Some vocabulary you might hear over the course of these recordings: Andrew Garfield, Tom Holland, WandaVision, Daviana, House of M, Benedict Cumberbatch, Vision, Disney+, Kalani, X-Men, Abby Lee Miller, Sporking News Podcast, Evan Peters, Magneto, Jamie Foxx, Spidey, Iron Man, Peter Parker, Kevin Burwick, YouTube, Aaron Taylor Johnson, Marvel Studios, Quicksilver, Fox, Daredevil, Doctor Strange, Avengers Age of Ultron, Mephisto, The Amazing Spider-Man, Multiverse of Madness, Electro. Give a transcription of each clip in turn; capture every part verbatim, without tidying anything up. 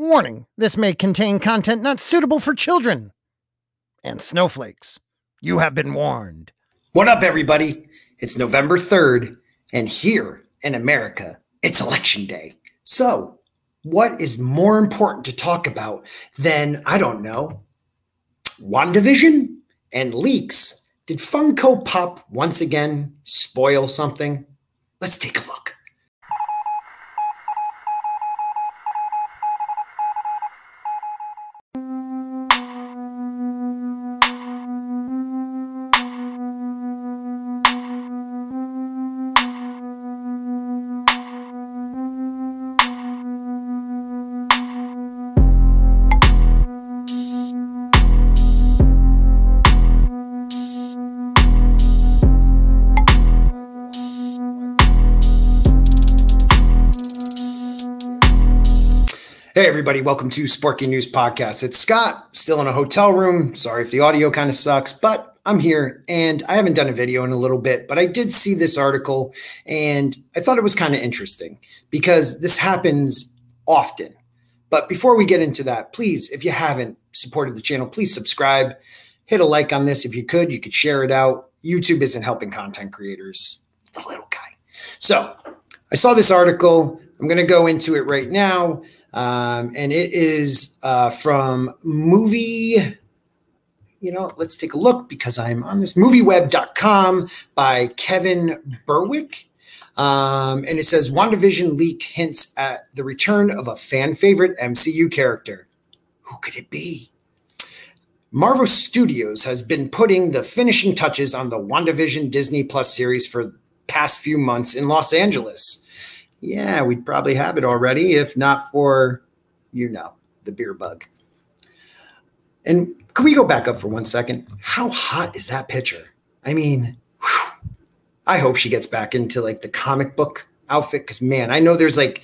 Warning, this may contain content not suitable for children and snowflakes. You have been warned. What up, everybody? It's November third, and here in America, it's election day. So, what is more important to talk about than, I don't know, WandaVision and leaks? Did Funko Pop once again spoil something? Let's take a look. Hey everybody, welcome to Sporking News Podcast. It's Scott, still in a hotel room. Sorry if the audio kind of sucks, but I'm here and I haven't done a video in a little bit, but I did see this article and I thought it was kind of interesting because this happens often. But before we get into that, please, if you haven't supported the channel, please subscribe, hit a like on this. If you could, you could share it out. YouTube isn't helping content creators, the little guy. So I saw this article. I'm going to go into it right now. Um, and it is uh, from movie, you know, let's take a look because I'm on this, movieweb dot com by Kevin Burwick. Um, and it says, WandaVision leak hints at the return of a fan favorite M C U character. Who could it be? Marvel Studios has been putting the finishing touches on the WandaVision Disney Plus series for the past few months in Los Angeles. Yeah, we'd probably have it already, if not for, you know, the beer bug. And could we go back up for one second? How hot is that picture? I mean, whew, I hope she gets back into, like, the comic book outfit. Because, man, I know there's, like,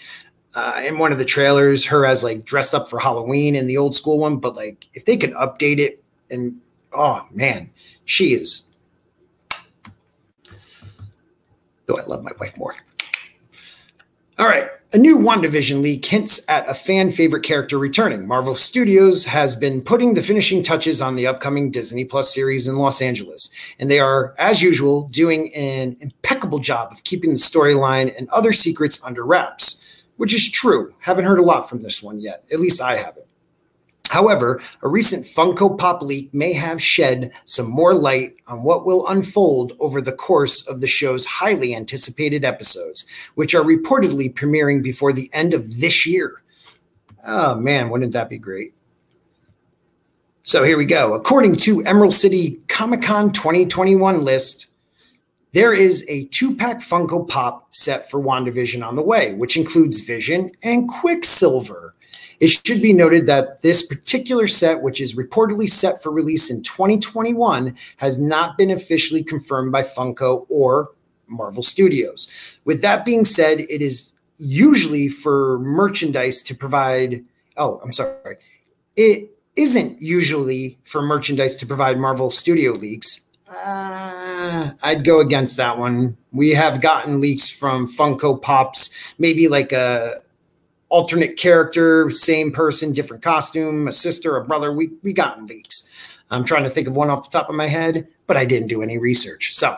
uh, in one of the trailers, her as, like, dressed up for Halloween in the old school one. But, like, if they could update it and, oh, man, she is. Though I love my wife more. All right, a new WandaVision leak hints at a fan favorite character returning. Marvel Studios has been putting the finishing touches on the upcoming Disney Plus series in Los Angeles, and they are, as usual, doing an impeccable job of keeping the storyline and other secrets under wraps, which is true. Haven't heard a lot from this one yet. At least I haven't. However, a recent Funko Pop leak may have shed some more light on what will unfold over the course of the show's highly anticipated episodes, which are reportedly premiering before the end of this year. Oh, man, wouldn't that be great? So here we go. According to Emerald City Comic-Con twenty twenty-one list, there is a two-pack Funko Pop set for WandaVision on the way, which includes Vision and Quicksilver. It should be noted that this particular set, which is reportedly set for release in twenty twenty-one, has not been officially confirmed by Funko or Marvel Studios. With that being said, it is usually for merchandise to provide – oh, I'm sorry. It isn't usually for merchandise to provide Marvel Studio leaks. Uh, I'd go against that one. We have gotten leaks from Funko Pops, maybe like a – alternate character, same person, different costume, a sister, a brother. We we gotten leaks. I'm trying to think of one off the top of my head, but I didn't do any research. So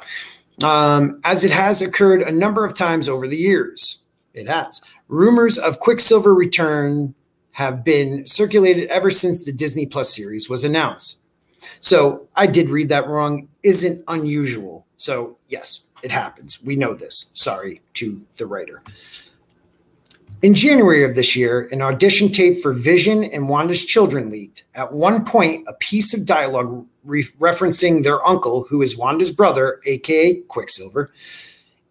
um, as it has occurred a number of times over the years, it has. Rumors of Quicksilver return have been circulated ever since the Disney Plus series was announced. So I did read that wrong. Isn't unusual. So yes, it happens. We know this. Sorry to the writer. In January of this year, an audition tape for Vision and Wanda's children leaked. At one point, a piece of dialogue re referencing their uncle, who is Wanda's brother, a k a. Quicksilver,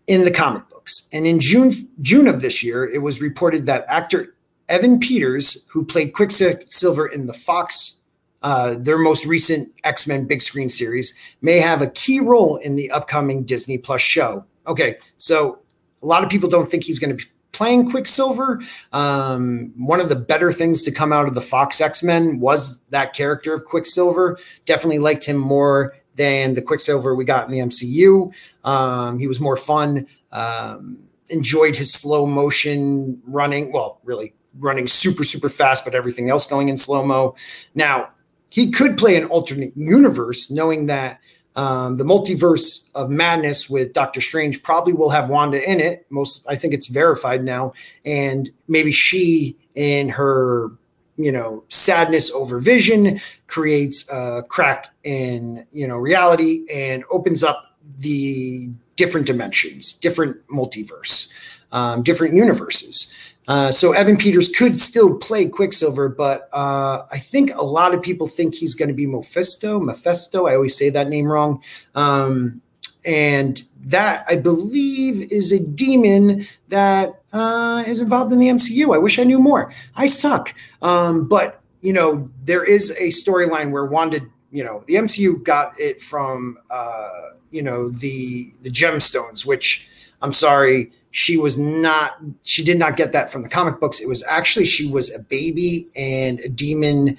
in the comic books. And in June, June of this year, it was reported that actor Evan Peters, who played Quicksilver in the Fox, uh, their most recent X-Men big screen series, may have a key role in the upcoming Disney Plus show. Okay, so a lot of people don't think he's going to be playing Quicksilver. Um, one of the better things to come out of the Fox X-Men was that character of Quicksilver. Definitely liked him more than the Quicksilver we got in the M C U. Um, he was more fun. Um, enjoyed his slow motion running. Well, really running super, super fast, but everything else going in slow-mo. Now, he could play an alternate universe, knowing that um, the Multiverse of Madness with Doctor Strange probably will have Wanda in it. Most, I think it's verified now. And maybe she, in her, you know, sadness over Vision, creates a crack in, you know, reality and opens up the different dimensions, different multiverse, um, different universes. Uh, so Evan Peters could still play Quicksilver, but uh, I think a lot of people think he's going to be Mephisto. Mephisto, I always say that name wrong. Um, and that, I believe, is a demon that uh, is involved in the M C U. I wish I knew more. I suck. Um, but, you know, there is a storyline where Wanda, you know, the M C U got it from, uh, you know, the, the gemstones, which, I'm sorry, she was not, she did not get that from the comic books. It was actually, she was a baby and a demon,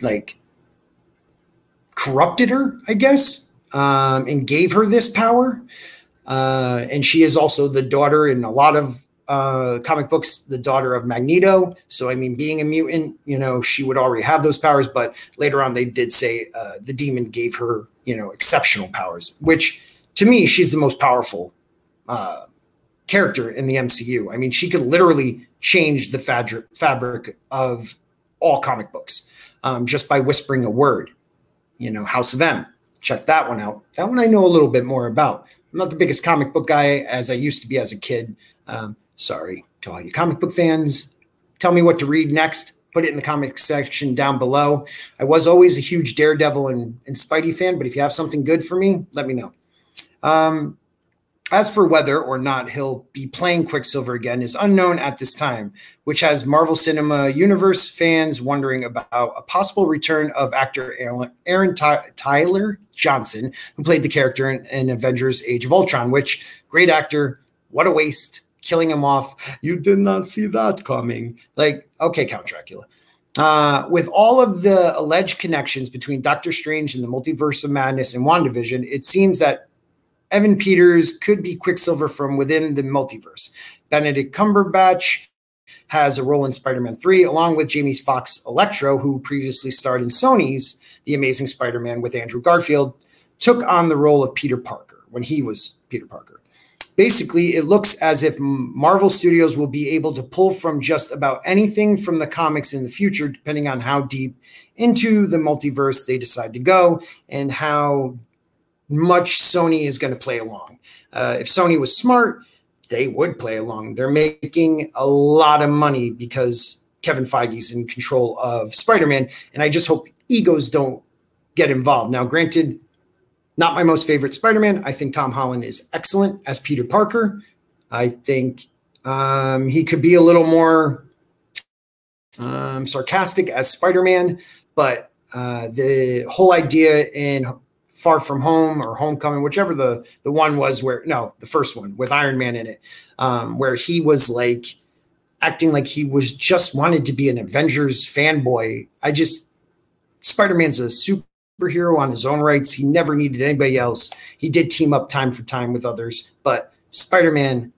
like, corrupted her, I guess, um, and gave her this power. Uh, and she is also the daughter in a lot of uh, comic books, the daughter of Magneto. So, I mean, being a mutant, you know, she would already have those powers, but later on they did say uh, the demon gave her, you know, exceptional powers, which to me, she's the most powerful uh character in the M C U. I mean, she could literally change the fabric fabric of all comic books um, just by whispering a word. You know, House of M. Check that one out. That one I know a little bit more about. I'm not the biggest comic book guy as I used to be as a kid. Um, sorry to all you comic book fans. Tell me what to read next. Put it in the comic section down below. I was always a huge Daredevil and, and Spidey fan, but if you have something good for me, let me know. Um, As for whether or not he'll be playing Quicksilver again is unknown at this time, which has Marvel Cinema Universe fans wondering about a possible return of actor Aaron Taylor Johnson, who played the character in, in Avengers Age of Ultron, which, great actor, what a waste, killing him off. You did not see that coming. Like, okay, Count Dracula. Uh, with all of the alleged connections between Doctor Strange and the Multiverse of Madness and WandaVision, it seems that Evan Peters could be Quicksilver from within the multiverse. Benedict Cumberbatch has a role in Spider-Man three, along with Jamie Foxx Electro, who previously starred in Sony's The Amazing Spider-Man with Andrew Garfield, took on the role of Peter Parker when he was Peter Parker. Basically, it looks as if Marvel Studios will be able to pull from just about anything from the comics in the future, depending on how deep into the multiverse they decide to go and how much Sony is going to play along. Uh, if Sony was smart, they would play along. They're making a lot of money because Kevin Feige's in control of Spider-Man, and I just hope egos don't get involved. Now, granted, not my most favorite Spider-Man. I think Tom Holland is excellent as Peter Parker. I think um, he could be a little more um, sarcastic as Spider-Man, but uh, the whole idea in Far From Home or Homecoming, whichever the, the one was where, no, the first one with Iron Man in it, um, where he was like acting like he was just wanted to be an Avengers fanboy. I just, Spider-Man's a superhero on his own rights. He never needed anybody else. He did team up time for time with others, but Spider-Man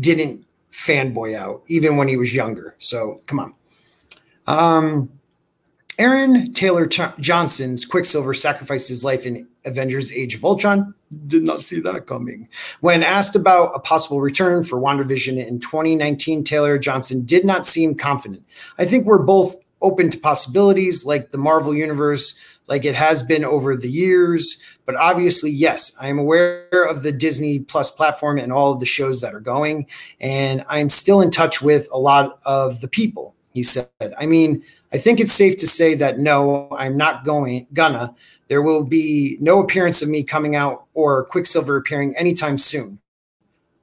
didn't fanboy out even when he was younger. So come on. Um, Aaron Taylor Johnson's Quicksilver sacrificed his life in Avengers Age of Ultron. Did not see that coming. When asked about a possible return for WandaVision in twenty nineteen, Taylor Johnson did not seem confident. I think we're both open to possibilities, like the Marvel Universe, like it has been over the years. But obviously, yes, I am aware of the Disney Plus platform and all of the shows that are going. And I'm still in touch with a lot of the people, he said. I mean, I think it's safe to say that no, I'm not going gonna. There will be no appearance of me coming out or Quicksilver appearing anytime soon.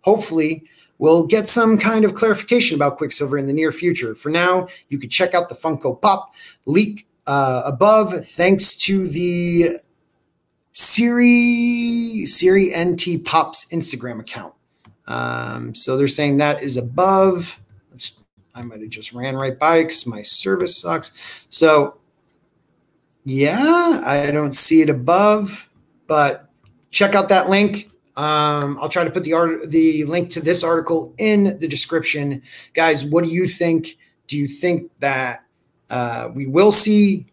Hopefully, we'll get some kind of clarification about Quicksilver in the near future. For now, you could check out the Funko Pop leak uh, above. Thanks to the Siri Siri N T Pop's Instagram account. Um, so they're saying that is above. I might have just ran right by because my service sucks. So, yeah, I don't see it above, but check out that link. Um, I'll try to put the, art the link to this article in the description. Guys, what do you think? do you think that uh, we will see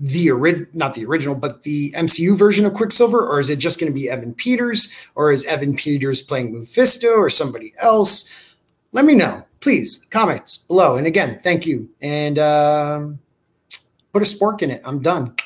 the original, not the original, but the M C U version of Quicksilver, or is it just going to be Evan Peters, or is Evan Peters playing Mephisto or somebody else? Let me know, please, comments below. And again, thank you. And um, put a spork in it. I'm done.